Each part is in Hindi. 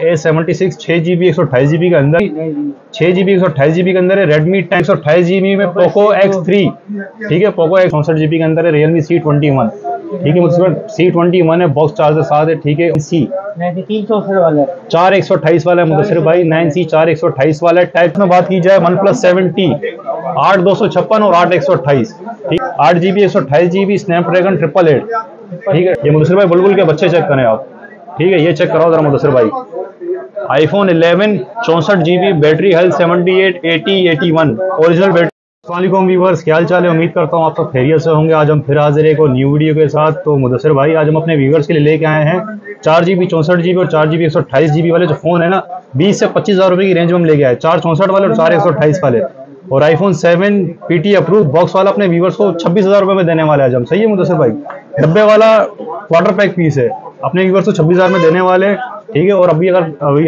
A76 6GB 128GB के अंदर 6GB 128GB के अंदर है। Redmi 10 128GB में Poco X3 ठीक है, Poco X 64GB के अंदर है। Realme C21 ठीक है, उसमें C21 है, बॉक्स चार्जर साथ है ठीक है। C 364 वाला है, 4 128 वाला है मुदसर भाई, 9C 4 128 वाला है। टाइप में बात की जाए OnePlus 7T 8 256 और 8 128 ठीक, 8GB 128GB स्नैपड्रैगन 888 ठीक है। ये मुदसर भाई बुलबुल के बच्चे चेक करें आप ठीक है, ये चेक कराओ जरा मुदसर भाई। iPhone 11 64GB battery health 78 80 81 original battery. अस्सलाम व्यूवर्स, क्या हाल चाल है, उम्मीद करता हूँ आप सब खैरियत से होंगे। आज हम फिर हाजिर एक और न्यू वीडियो के साथ। तो मुदसर भाई आज हम अपने व्यूवर्स के लिए लेके आए हैं 4GB 64GB और 4GB 128GB वाले जो फ़ोन है ना, 20 से 25 हज़ार रुपये की रेंज में हम लेके आए, 4 64 वाले और 4 128 वाले। और iPhone 7 PT अप्रूव बॉक्स वाला अपने व्यूवर्स को 26 हज़ार रुपये में देने वाले आज हम। सही है मुदसर भाई, डब्बे वाला क्वार्टर पैक पीस है, अपने व्यूवर्स को 26 हज़ार में देने वाले हैं ठीक है। और अभी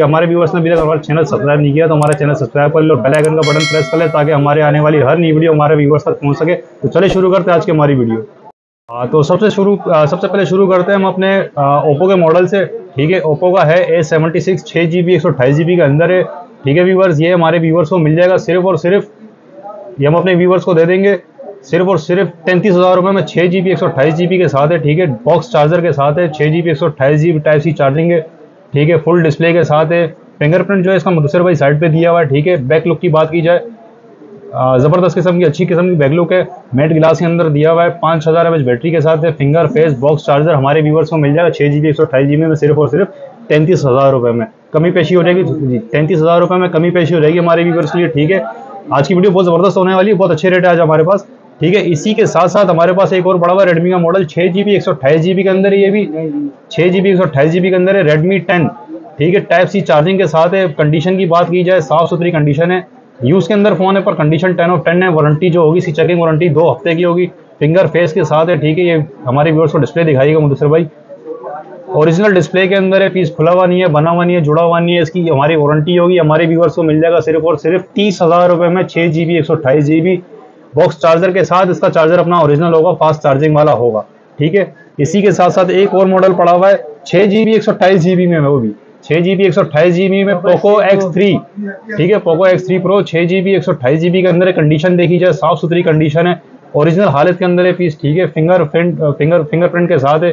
हमारे व्यूवर्स ने अभी तक हमारा चैनल सब्सक्राइब नहीं किया तो हमारा चैनल सब्सक्राइब कर ले और बेल आइकन का बटन प्रेस कर ले ताकि हमारे आने वाली हर नई वीडियो हमारे व्यूवर्स तक पहुंच सके। तो चलिए शुरू करते हैं आज की हमारी वीडियो। तो सबसे पहले शुरू करते हैं हम अपने ओप्पो के मॉडल से ठीक है। ओप्पो का है A76 6GB 128GB के अंदर है ठीक है व्यूवर्स। ये हमारे व्यूवर्स को मिल जाएगा सिर्फ और सिर्फ, ये हम अपने व्यूवर्स को दे देंगे सिर्फ और सिर्फ 33 हज़ार रुपये में, 6GB 128GB के साथ है ठीक है। बॉक्स चार्जर के साथ है, 6GB 128GB Type-C चार्जिंग है ठीक है, फुल डिस्प्ले के साथ है। फिंगरप्रिंट जो है इसका मुदसर भाई साइड पे दिया हुआ है ठीक है। बैक लुक की बात की जाए, ज़बरदस्त किस्म की अच्छी किस्म की बैक लुक है, मेट ग्लास के अंदर दिया हुआ है। 5000 mAh बैटरी के साथ है। फिंगर फेस बॉक्स चार्जर हमारे व्यूवर्स को मिल जाएगा 6GB 128GB में सिर्फ और सिर्फ 33 हज़ार रुपये में। कमी पेशी हो जाएगी, 33 हज़ार रुपये में कमी पेशी हो जाएगी हमारे व्यूवर्स के लिए ठीक है। आज की वीडियो बहुत ज़बरदस्त होने वाली है, बहुत अच्छे रेट है आज हमारे पास ठीक है। इसी के साथ साथ हमारे पास एक और बड़ा हुआ रेडमी का मॉडल 6GB 128GB के अंदर, ये भी 6GB 128GB के अंदर है। रेडमी 10 ठीक है, Type-C चार्जिंग के साथ है। कंडीशन की बात की जाए साफ़ सुथरी कंडीशन है, यूज़ के अंदर फ़ोन है पर कंडीशन 10/10 है। वारंटी जो होगी इसकी चेकिंग वारंटी 2 हफ्ते की होगी। फिंगर फेस के साथ है ठीक है। ये हमारे व्यूअर्स को डिस्प्ले दिखाइएगा मुदसर भाई, ओरिजिनल डिस्प्ले के अंदर है, पीस खुला हुआ नहीं है, बना हुआ नहीं है, जुड़ा हुआ नहीं है। इसकी हमारी वारंटी होगी। हमारे व्यूअर्स को मिल जाएगा सिर्फ और सिर्फ 30 हज़ार रुपये में 6GB 128GB बॉक्स चार्जर के साथ। इसका चार्जर अपना ओरिजिनल होगा, फास्ट चार्जिंग वाला होगा ठीक है। इसी के साथ साथ एक और मॉडल पड़ा हुआ है 6GB 128GB में, वो भी 6GB 128GB में Poco X3 ठीक है, Poco X3 Pro 6GB 128GB के अंदर है। कंडीशन देखी जाए साफ़ सुथरी कंडीशन है, ओरिजिनल हालत के अंदर है पीस ठीक है। फिंगरप्रिंट के साथ है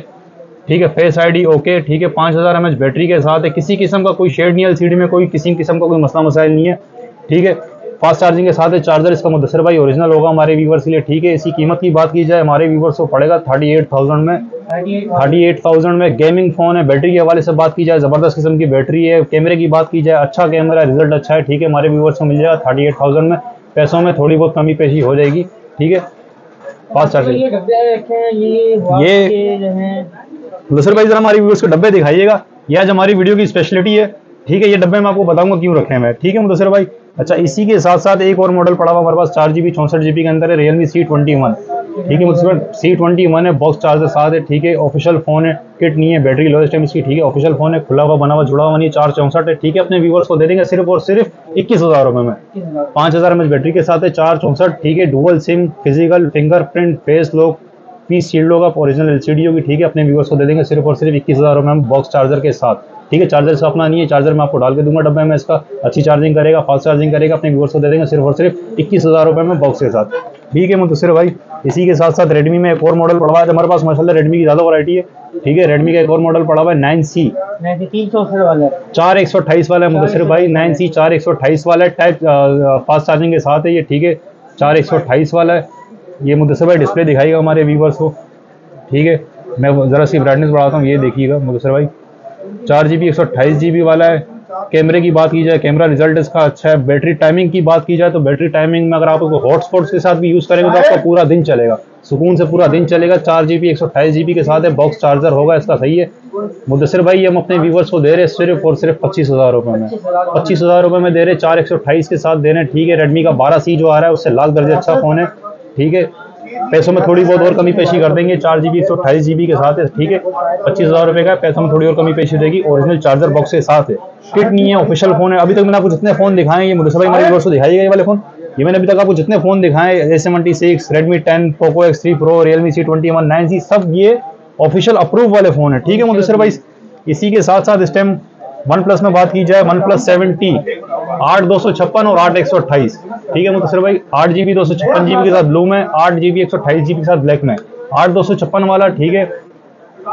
ठीक है। फेस ID ओके ठीक है। 5000 mAh बैटरी के साथ है। किसी किस्म का कोई शेड नहीं है, LCD में कोई किसी किस्म का कोई मसला मसाइल नहीं है ठीक है। फास्ट चार्जिंग के साथ है। चार्जर इसका मुदसर भाई ओरिजिनल होगा हमारे व्यूवर्स के लिए ठीक है। इसी कीमत की बात की जाए हमारे व्यूवर्स को पड़ेगा 38,000 में, 38,000 में। गेमिंग फ़ोन है। बैटरी के हवाले से बात की जाए ज़बरदस्त किस्म की बैटरी है। कैमरे की बात की जाए अच्छा कैमरा है, रिजल्ट अच्छा है ठीक है। हमारे व्यूवर्स को मिल जाएगा 38,000 में। पैसों में थोड़ी बहुत कमी पेशी हो जाएगी ठीक है। फास्ट चार्जिंग ये मुदसर भाई जरा हमारे व्यूवर्स को डब्बे दिखाइएगा, यह आज हमारी वीडियो की स्पेशलिटी है ठीक है। ये डब्बे मैं आपको बताऊंगा क्यों रखे हैं मैं ठीक है मुदसर भाई। अच्छा, इसी के साथ साथ एक और मॉडल पड़ा हुआ हमारे पास 4GB 64GB के अंदर है। Realme C21 ठीक है मुदसर भाई, C21 है, बॉक्स चार्जर साथ है ठीक है। ऑफिशियल फ़ोन है, किट नहीं है, बैटरी लो सिस्टम इसकी ठीक है। ऑफिशियल फ़ोन है, खुला हुआ बना हुआ जुड़ा हुआ नहीं, 4 64 है ठीक है। अपने व्यूवर्स को दे देंगे सिर्फ और सिर्फ 21 हज़ार रुपये में। 5000 mAh बैटरी के साथ है, 4 64 ठीक है। Dual SIM, physical, fingerprint, face lock, piece sealed होगा, ओरिजिनल LCD होगी ठीक है। अपने व्यूवर्स को दे देंगे सिर्फ और सिर्फ 21 हज़ार रुपये में बॉक्स चार्जर के साथ ठीक है। चार्जर से अपना नहीं है, चार्जर मैं आपको डाल के दूंगा डब्बे में, इसका अच्छी चार्जिंग करेगा, फास्ट चार्जिंग करेगा। अपने व्यूअर्स को दे देंगे सिर्फ और सिर्फ 21 हज़ार रुपये में बॉक्स के साथ ठीक है मुदसर भाई। इसी के साथ साथ रेडमी में एक और मॉडल पड़ा हुआ है हमारे पास। माशाल्लाह रेडमी की ज़्यादा वैरायटी है ठीक है। रेडमी का एक और मॉडल पड़ा हुआ है 9C 364 वाला, 4 128 वाला है मुदसर भाई। 9C 4 128 वाला है, टाइप फास्ट चार्जिंग के साथ है ये ठीक है। 4 128 वाला है ये मुदसर भाई। डिस्प्ले दिखाइएगा हमारे व्यूअर्स को ठीक है। मैं ज़रा सी ब्राइटनेस बढ़ाता हूँ, ये देखिएगा मुदसर भाई। 4GB 128GB वाला है। कैमरे की बात की जाए कैमरा रिजल्ट इसका अच्छा है। बैटरी टाइमिंग की बात की जाए तो बैटरी टाइमिंग में अगर आप उसको हॉटस्पॉट्स के साथ भी यूज़ करेंगे तो आपका पूरा दिन चलेगा, सुकून से पूरा दिन चलेगा। 4GB 128GB के साथ है, बॉक्स चार्जर होगा इसका सही है मुदसर भाई। हम अपने व्यूवर्स को दे रहे सिर्फ और सिर्फ 25 हज़ार रुपये में, 25 हज़ार रुपये में दे रहे, 4 128 के साथ दे रहे ठीक है। रेडमी का 12C जो आ रहा है उससे लाख दर्जे अच्छा फ़ोन है ठीक है। पैसों में थोड़ी बहुत और कमी पेशी कर देंगे, 4GB 128GB के साथ है ठीक है। 25 हज़ार रुपये का, पैसों में थोड़ी और कमी पेशी रहेगी। ओरिजिनल चार्जर बॉक्स के साथ है, किट नहीं है, ऑफिशियल फ़ोन है। अभी तक मैंने आपको जितने फ़ोन दिखाए ये मुदसर भाई हमारे व्यूअर्स को दिखाइएगा ये वाले फ़ोन। ये मैंने अभी तक आपको जितने फ़ोन दिखाए A76, Redmi 10, Poco X3 Pro, Realme C21, 9C सब ये ऑफिशियल अप्रूव वाले फ़ोन है ठीक है मुदसर भाई। इसी के साथ साथ इस टाइम OnePlus में बात की जाए OnePlus 7T 8256 और 8128, ठीक है मुख्तर भाई, 8GB 256GB के साथ ब्लू में, 8GB 128GB के साथ ब्लैक में। 8256 वाला ठीक है,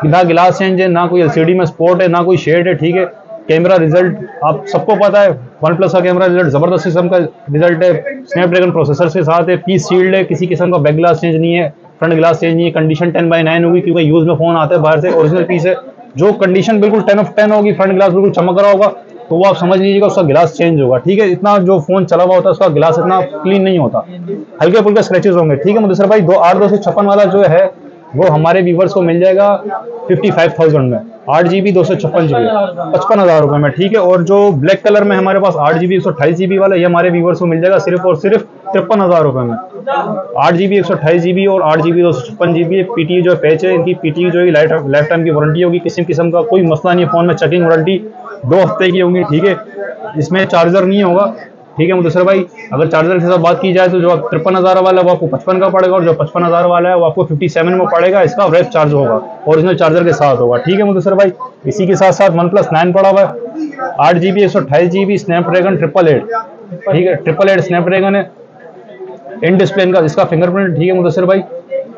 ना गिलास चेंज है, ना कोई LCD में स्पोर्ट है, ना कोई शेड है, ठीक है। कैमरा रिजल्ट आप सबको पता है, OnePlus का कैमरा रिजल्ट ज़बरदस्त किस्म का रिजल्ट है, स्नैपड्रैगन प्रोसेसर के साथ है, पीस सील्ड है, किसी किस्म का बैक ग्लास चेंज नहीं है, फ्रंट ग्लास चेंज नहीं है, कंडीशन 10/9 होगी क्योंकि यूज़ में फ़ोन आता है बाहर से, ओरिजिनल पीस है, जो कंडीशन बिल्कुल 10/10 होगी, फ्रंट ग्लास बिल्कुल चमक रहा होगा, तो वो आप समझ लीजिएगा उसका गिलास चेंज होगा, ठीक है। इतना जो फोन चला हुआ होता है उसका गिलास इतना क्लीन नहीं होता, हल्के फुल्के स्क्रैचेस होंगे, ठीक है मुदसर भाई। 8256 वाला जो है वो हमारे व्यूवर्स को मिल जाएगा 55,000 में, 8GB 256GB 55,000 रुपये में, ठीक है। और जो ब्लैक कलर में हमारे पास 8GB 128GB वाला, ये हमारे व्यूवर्स को मिल जाएगा सिर्फ और सिर्फ 53,000 रुपये में। 8GB 128GB और 8GB 256GB PTU जो पैच है, इनकी PTU जो है लाइफ टाइम की वारंटी होगी, किसी किस्म का कोई मसला नहीं है फोन में, चेकिंग वारंटी 2 हफ्ते की होगी, ठीक है। इसमें चार्जर नहीं होगा, ठीक है मुदसर भाई। अगर चार्जर के साथ बात की जाए तो जो आप 53,000 वाला है वो आपको 55 का पड़ेगा, और जो 55,000 वाला है वो आपको 57 में पड़ेगा, इसका रैप चार्ज होगा, ओरिजिनल चार्जर के साथ होगा, ठीक है मुदसर भाई। इसी के साथ साथ OnePlus 9 पड़ा हुआ है, 8GB 128GB स्नैपड्रैगन 888, ठीक है 888 स्नैपड्रैगन है, इन डिस्प्ले इनका इसका फिंगरप्रिंट, ठीक है मुदसर भाई।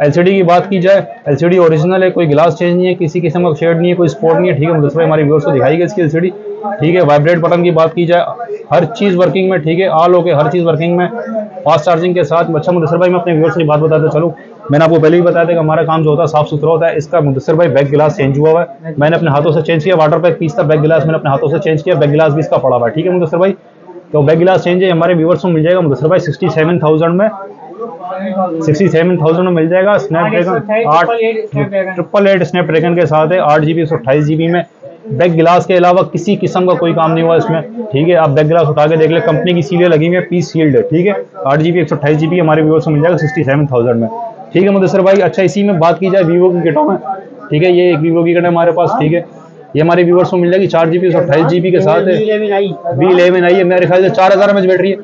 LCD की बात की जाए, LCD ओरिजिनल है, कोई गिलास चेंज नहीं है, किसी किस्म का शेड नहीं है, कोई स्पॉट नहीं है, ठीक है मुदसर भाई, हमारे व्यूअर्स को दिखाई गई इसकी LCD, ठीक है। वाइब्रेट बटन की बात की जाए, हर चीज़ वर्किंग में, ठीक है, ऑल ओके, हर चीज़ वर्किंग में, फास्ट चार्जिंग के साथ। अच्छा मुदसर भाई, मैं अपने व्यूअर्स की बात बताते चलूँ, मैंने आपको पहले ही बताया था कि हमारा काम जो होता है साफ सुथरा होता है, इसका मुदसर भाई बैक गिलास चेंज हुआ है, मैंने अपने हाथों से चेंज किया, वाटर पैक पीस था बैक गिलास, मैंने अपने हाथों से चेंज किया, बैक गिलास भी इसका पड़ा हुआ है, ठीक है मुदसर भाई। तो बैक गिलास चेंज है, हमारे व्यूअर्स को मिल जाएगा मुदसर भाई 67,000 में, 67,000 में मिल जाएगा। स्नैपड्रैगन 888 स्नैपड्रैगन के साथ है, 8GB 128GB में, बैक गिलास के अलावा किसी किस्म का कोई काम नहीं हुआ इसमें, ठीक है। आप बैक गिलास उठा के देख ले, कंपनी की सीलियाँ लगी हुई है, पीस सील्ड है, ठीक है। 8GB 128GB हमारे व्यूअर्स को मिल जाएगा 67,000 में, ठीक है मुदसर भाई। अच्छा इसी में बात की जाए वीवो की किटों में, ठीक है, ये एक वीवो की किट है हमारे पास, ठीक है, ये हमारे व्यूअर्स को मिल जाएगी 4GB 128GB के साथ है, V11i है, मेरे ख्याल से 4000 mAh बैटरी है,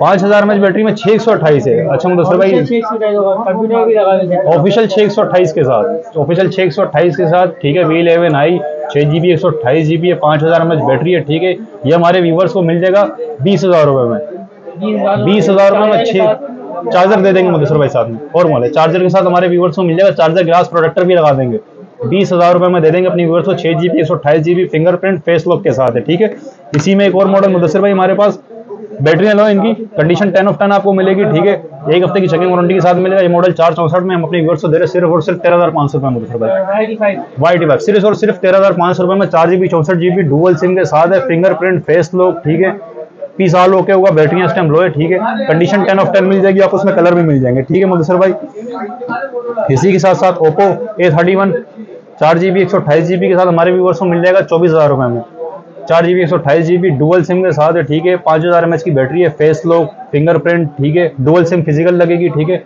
5000 mAh बैटरी में 628 है। अच्छा मुदसर भाई, ऑफिशियल 628 के साथ, ऑफिशियल 628 के साथ, ठीक है। V11i 6GB 128GB है, 5000 mAh बैटरी है, ठीक है, ये हमारे व्यूवर्स को मिल जाएगा 20,000 रुपये में, 20,000 रुपये में 6 चार्जर दे देंगे मुदसर भाई साथ में, और मोल है चार्जर के साथ हमारे व्यूवर्स को मिल जाएगा, चार्जर ग्लास प्रोटेक्टर भी लगा देंगे, 20,000 रुपये में दे देंगे अपनी व्यूवर्स को, 6GB 128GB fingerprint face lock के साथ है, ठीक है। इसी में एक और मॉडल मुदसर भाई हमारे पास, बैटरी अलावा इनकी कंडीशन 10/10 आपको मिलेगी, ठीक है, 1 हफ्ते की चेकिंग वारंटी के साथ मिलेगा, ये मॉडल 464 में हम अपने व्यूअर्स को दे रहे सिर्फ और सिर्फ 13,500 रुपये में मुदसर भाई, Y85 सिर्फ और सिर्फ 13,500 रुपये में, 4GB 64GB डुअल सिम के साथ है, फिंगरप्रिंट फेस लॉक, ठीक है, पीस ऑल ओके होगा, बैटरियाँ इस टाइम लो है, ठीक है, कंडीशन 10/10 मिल जाएगी आपको, उसमें कलर भी मिल जाएंगे, ठीक है मुदसर भाई। इसी के साथ साथ Oppo A71 4GB 128GB के साथ हमारे व्यूवर्स को मिल जाएगा 24,000 रुपये में, 4GB 128GB डुअल सिम के साथ है, ठीक है, 5000 mAh की बैटरी है, फेस लॉक फिंगरप्रिंट, ठीक है, डुअल सिम फिजिकल लगेगी, ठीक है,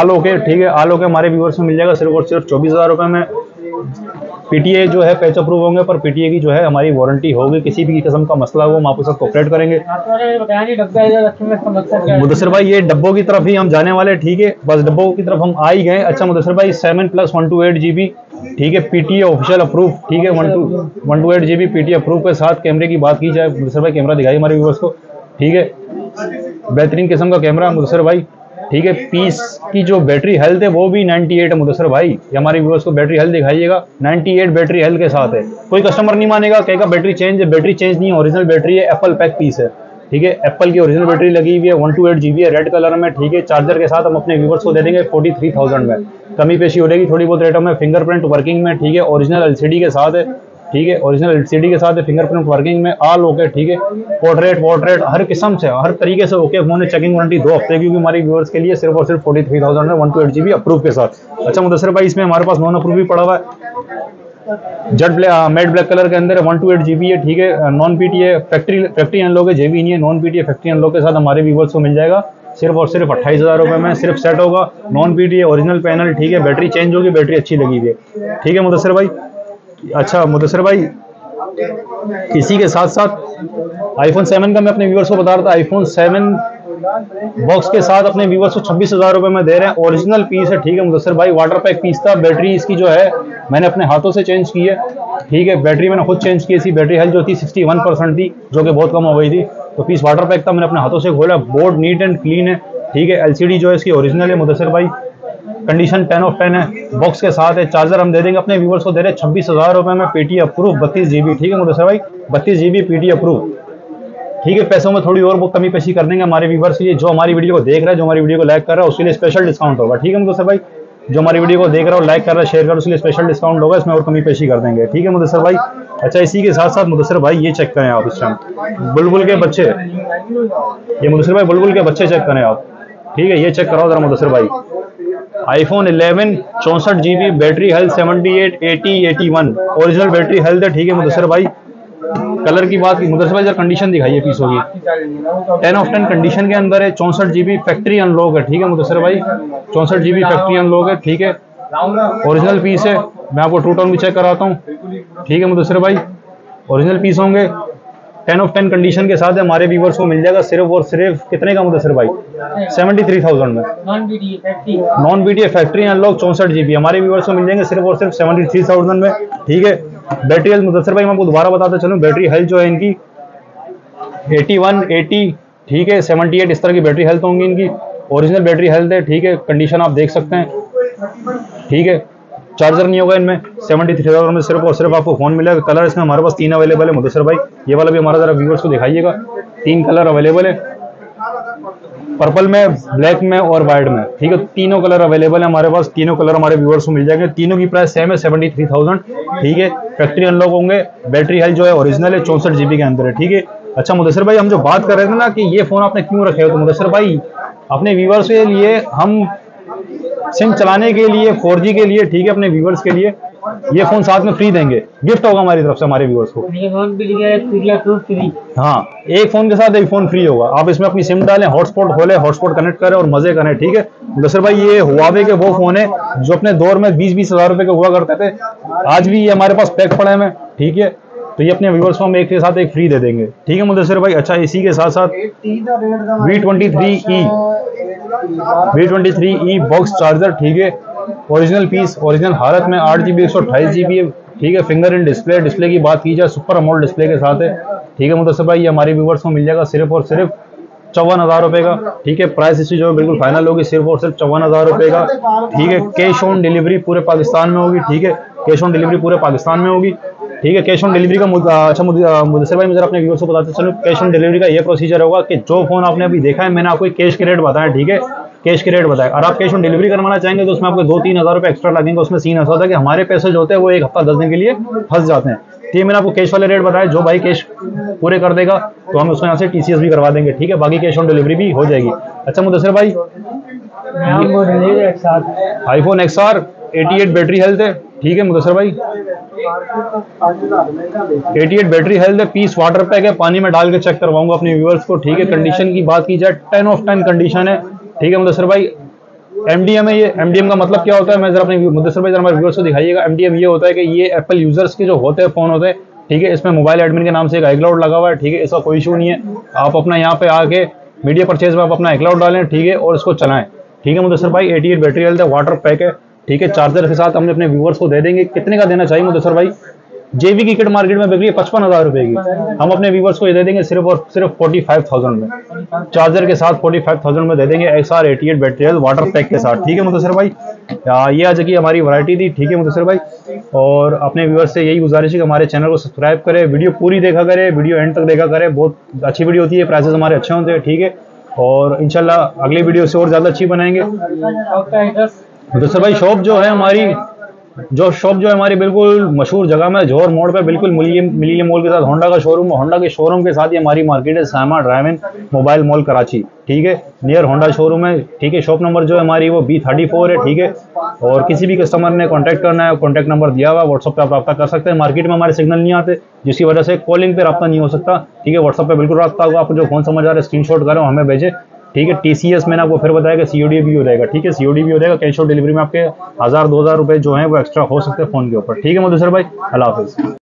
ऑल ओके, ठीक है, ऑल ओके हमारे व्यूवर्स को मिल जाएगा सिर्फ और सिर्फ 24,000 रुपये में। PTA जो है पैच अप्रूव होंगे, पर PTA की जो है हमारी वारंटी होगी, किसी भी किस्म का मसला हो हम आपके साथ कोऑपरेट करेंगे। मुदसर भाई ये डब्बों की तरफ ही हम जाने वाले हैं, ठीक है, बस डब्बों की तरफ हम आ ही गए। अच्छा मुदसर भाई 7 Plus 128GB, ठीक है, PTA ऑफिशियल अप्रूव, ठीक है, 128GB PTA अप्रूव के साथ। कैमरे की बात की जाए मुदसर भाई, कैमरा दिखाई हमारे व्यूअर्स को, ठीक है, बेहतरीन किस्म का कैमरा मुदसर भाई, ठीक है। पीस की जो बैटरी हेल्थ है वो भी 98 है मुदसर भाई, ये हमारे व्यूअर्स को बैटरी हेल्थ दिखाइएगा, 98 बैटरी हेल्थ के साथ है, कोई कस्टमर नहीं मानेगा, कहेगा बैटरी चेंज है, बैटरी चेंज नहीं है, ओरिजिनल बैटरी है, एप्पल पैक पीस है, ठीक है, एप्पल की ओरिजिनल बैटरी लगी हुई है, 128GB है, रेड कलर में, ठीक है। चार्जर के साथ हम अपने व्यूअर्स को दे देंगे 43,000 में, कमी पेशी हो जाएगी थोड़ी बहुत रेटों में, फिंगरप्रिंट वर्किंग में, ठीक है, ओरिजिनल LCD के साथ है, ठीक है, ओरिजिनल LCD के साथ है, फिंगरप्रिंट वर्किंग में, ऑल ओके, ठीक है, पोर्ट्रेट हर किस्म से हर तरीके से ओके, उन्होंने चेकिंग वारंटी 2 हफ्ते क्योंकि हमारे व्यूअर्स के लिए सिर्फ और सिर्फ 43,000 में 128GB अप्रूव के साथ। अच्छा मुदसर भाई इसमें हमारे पास नॉन अप्रूव भी पड़ा हुआ है, jet black matte black colour के अंदर 128GB है, ठीक है, नॉन PTA फैक्ट्री अनलॉक है, JV नहीं है, नॉन PTA फैक्ट्री अनलॉक के साथ हमारे व्यूअर्स को मिल जाएगा सिर्फ और सिर्फ 28,000 रुपये में, सिर्फ सेट होगा, नॉन PTA ओरिजिनल पैनल, ठीक है, बैटरी चेंज होगी, बैटरी अच्छी लगी हुई है, ठीक है मुदसर भाई। अच्छा मुदसर भाई इसी के साथ साथ iPhone 7 का मैं अपने व्यूअर्स को बता रहा था, iPhone 7 बॉक्स के साथ अपने व्यूवर्स को 26,000 रुपये में दे रहे हैं। ओरिजिनल पीस है, ठीक है मुदसर भाई, वाटर पैक पीस था। बैटरी इसकी जो है मैंने अपने हाथों से चेंज की है, ठीक है, बैटरी मैंने खुद चेंज की थी। बैटरी हेल्थ जो थी 61% थी, जो कि बहुत कम हो गई थी। तो पीस वाटर पैक था, मैंने अपने हाथों से खोला, बोर्ड नीट एंड क्लीन है, ठीक है। LCD जो है इसकी ओरिजिनल है मुदसर भाई, कंडीशन 10/10 है, बॉक्स के साथ है। चार्जर हम दे देंगे अपने व्यूवर्स को, दे रहे 26,000 रुपये में, पीटी अप्रूव 32 GB, ठीक है मुदसर भाई, 32 GB पीटी अप्रूव, ठीक है। पैसों में थोड़ी और वो कमी पेशी कर देंगे हमारे व्यूवर्स के लिए, जो हमारी वीडियो को देख रहा है, जो हमारी वीडियो को लाइक कर रहा है, उसके लिए स्पेशल डिस्काउंट होगा, ठीक है मुदसर भाई, जो हमारी वीडियो को देख रहा है, लाइक कर रहा है, शेयर कर रहा है, उसके लिए स्पेशल डिस्काउंट होगा, इसमें और कमी पेशी कर देंगे, ठीक है मुदसर भाई। अच्छा, इसी के साथ साथ मुदसर भाई ये चेक करें आप, इस टाइम बुलबुल के बच्चे, ये मुदसर भाई बुलबुल के बच्चे चेक करें आप, ठीक है, ये चेक कराओ जरा मुदसर भाई। iPhone 11 64 GB, battery health 78, 80, 81, original battery health है, ठीक है मुदसर भाई। कलर की बात, मुदसर भाई जरा कंडीशन दिखाइए पीस होगी, 10/10 कंडीशन के अंदर है, 64 GB फैक्ट्री अनलॉक है, ठीक है मुदसर भाई, 64 GB फैक्ट्री अनलॉक है, ठीक है, ओरिजिनल पीस है। मैं आपको टू टाउन भी चेक कराता हूँ, ठीक है मुदसर भाई, ओरिजिनल पीस होंगे, 10/10 कंडीशन के साथ हमारे व्यूवर्स को मिल जाएगा सिर्फ और सिर्फ कितने का मुदसर भाई, 73,000 में, non BTA factory unlock 64 GB हमारे व्यूवर्स को मिल जाएंगे सिर्फ और सिर्फ 73,000 में, ठीक है। बैटरी हेल्थ मुदसर भाई मैं आपको दोबारा बताता चलूँ, बैटरी हेल्थ जो है इनकी 81, 80, ठीक है, 78, इस तरह की बैटरी हेल्थ होंगी इनकी, ओरिजिनल बैटरी हेल्थ है, ठीक है, कंडीशन आप देख सकते हैं, ठीक है। चार्जर नहीं होगा इनमें, 73,000 में सिर्फ और सिर्फ आपको फोन मिलेगा। कलर इसमें हमारे पास 3 अवेलेबल है मुदसर भाई, ये वाला भी हमारा जरा व्यूवर्स को दिखाइएगा, 3 कलर अवेलेबल है, पर्पल में, ब्लैक में और वाइट में, ठीक है, तीनों कलर अवेलेबल है हमारे पास, तीनों कलर हमारे व्यूवर्स को मिल जाएंगे। तीनों की प्राइस सेम है, 73,000, ठीक है, फैक्ट्री अनलॉक होंगे, बैटरी हेल्थ जो है ओरिजिनल है, 64 GB के अंदर है, ठीक है। अच्छा मुदसर भाई, हम जो बात कर रहे थे ना कि ये फ़ोन आपने क्यों रखे हो, तो मुदसर भाई अपने व्यूवर्स के लिए, हम सिम चलाने के लिए, 4G के लिए, ठीक है, अपने व्यूवर्स के लिए ये फोन साथ में फ्री देंगे, गिफ्ट होगा हमारी तरफ से हमारे व्यूवर्स को, हाँ, एक फोन के साथ एक फोन फ्री होगा। आप इसमें अपनी सिम डालें, हॉटस्पॉट खोलें, हॉटस्पॉट कनेक्ट करें और मजे करें, ठीक है मुदसर भाई। ये Huawei के वो फोन है जो अपने दौर में 20-20,000 रुपए के हुआ करते थे, आज भी ये हमारे पास पैक पड़े हैं, ठीक है, तो ये अपने व्यूवर्स को हम एक के साथ एक फ्री दे देंगे, ठीक है मुदसर भाई। अच्छा, इसी के साथ साथ V23e बॉक्स चार्जर, ठीक है, ओरिजिनल पीस, ओरिजिनल हालत में, 8 GB 128 GB, ठीक है, फिंगर इन डिस्प्ले, डिस्प्ले की बात की जाए सुपर अमोल्ड डिस्प्ले के साथ है, ठीक है मुदसर भाई। ये हमारे व्यूवर्स को मिल जाएगा सिर्फ और सिर्फ 54,000 रुपये का, ठीक है, प्राइस इसी जो है बिल्कुल फाइनल होगी सिर्फ और सिर्फ 54,000 रुपये का, ठीक है। कैश ऑन डिलीवरी पूरे पाकिस्तान में होगी, ठीक है, कैश ऑन डिलीवरी पूरे पाकिस्तान में होगी, ठीक है। कैश ऑन डिलीवरी का मुदसर भाई मुझे अपने व्यूअर्स को बताते चलो, कैश ऑन डिलीवरी का ये प्रोसीजर होगा कि जो फोन आपने अभी देखा है, मैंने आपको कैश के रेट बताया, ठीक है, कैश के रेट बताया, और आप कैश ऑन डिलीवरी करवाना चाहेंगे तो उसमें आपको 2-3,000 रुपये एक्स्ट्रा लगेंगे। उसमें सीन ऐसा होता है कि हमारे पैसे जो होते हैं वो 1 हफ्ता 10 दिन के लिए फंस जाते हैं, ठीक है, मैंने आपको कैश वाले रेट बताया, जो भाई कैश पूरे कर देगा तो हम उसको यहाँ से TCS भी करवा देंगे, ठीक है, बाकी कैश ऑन डिलीवरी भी हो जाएगी। अच्छा मुदसर भाई, iPhone XR 88 बैटरी हेल्थ है, ठीक है मुदसर भाई, 88 बैटरी हेल्थ है, पीस वाटर पैक है, पानी में डाल के चेक करवाऊंगा अपने व्यूअर्स को, ठीक है। कंडीशन की बात की जाए 10/10 कंडीशन है, ठीक है मुदसर भाई। MDM है ये, MDM का मतलब क्या होता है, मैं जरा अपने मुदसर भाई जरा हमारे व्यूअर्स को दिखाइएगा। MDM ये होता है कि ये एप्पल यूजर्स के जो होते हैं फोन होते हैं, ठीक है, इसमें मोबाइल एडमिन के नाम से एक iCloud लगा हुआ है, ठीक है, इसका कोई इशू नहीं है, आप अपना यहाँ पे आके मीडिया परचेज में आप अपना iCloud डालें, ठीक है, और इसको चलाएं, ठीक है मुदसर भाई। 88 बैटरी हेल्थ है, वाटर पैक है, ठीक है, चार्जर के साथ हमने अपने व्यूवर्स को दे देंगे। कितने का देना चाहिए मुदसर भाई, JV की किट मार्केट में बिक रही है 55,000 रुपये की, हम अपने व्यूवर्स को ये दे देंगे सिर्फ और सिर्फ 45,000 में, चार्जर के साथ 45,000 में दे देंगे, XR 88 बैटरी वाटर पैक के साथ, ठीक है मुदसर भाई। ये आज की हमारी वैरायटी थी, ठीक है मुदसर भाई, और अपने व्यूवर्स से यही गुजारिश है कि हमारे चैनल को सब्सक्राइब करें, वीडियो पूरी देखा करें, वीडियो एंड तक देखा करें, बहुत अच्छी वीडियो होती है, प्राइसेस हमारे अच्छे होते हैं, ठीक है, और इंशाल्लाह अगली वीडियो से और ज़्यादा अच्छी बनाएंगे। मुदसर भाई शॉप जो है हमारी, बिल्कुल मशहूर जगह में जोहर मोड़ पे, बिल्कुल मिलीनियम मॉल के साथ होंडा का शोरूम, होंडा के शोरूम के साथ ही हमारी मार्केट है, Saima drive in mobile mall Karachi, ठीक है, नियर होंडा शोरूम है, ठीक है। शॉप नंबर जो है हमारी वो B34 है, ठीक है, और किसी भी कस्टमर ने कांटेक्ट करना है, कांटेक्ट नंबर दिया हुआ, व्हाट्सअप पे आप रब्ता कर सकते हैं। मार्केट में हमारे सिग्नल नहीं आते जिसकी वजह से कॉलिंग पे रब्ता नहीं हो सकता, ठीक है, व्हाट्सअप पे बिल्कुल रब्ता होगा, आपको जो फोन समझ आ रहा है स्क्रीनशॉट करें हमें भेजें, ठीक है। TCS मैंने आपको फिर बताया कि COD भी हो जाएगा, ठीक है, COD भी हो जाएगा, कैश ऑन डिलीवरी में आपके 1,000-2,000 रुपये जो हैं वो एक्स्ट्रा हो सकते हैं फ़ोन के ऊपर, ठीक है मुदसर भाई, अल्लाह हाफिज़।